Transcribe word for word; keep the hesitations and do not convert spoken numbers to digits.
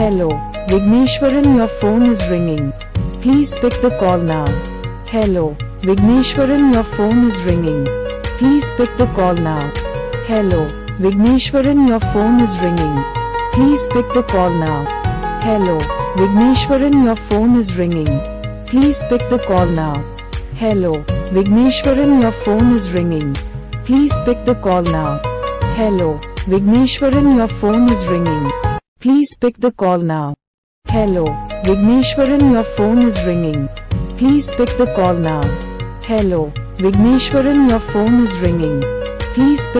Hello, Vigneshwaran, your phone is ringing. Please pick the call now. Hello, Vigneshwaran, your phone is ringing. Please pick the call now. Hello, Vigneshwaran, your phone is ringing. Please pick the call now. Hello, Vigneshwaran, your phone is ringing. Please pick the call now. Hello, Vigneshwaran, your phone is ringing. Please pick the call now. Hello, Vigneshwaran, your phone is ringing. Please pick the call now. Hello, Vigneshwaran, your phone is ringing. Please pick the call now. Hello, Vigneshwaran, your phone is ringing. Please pick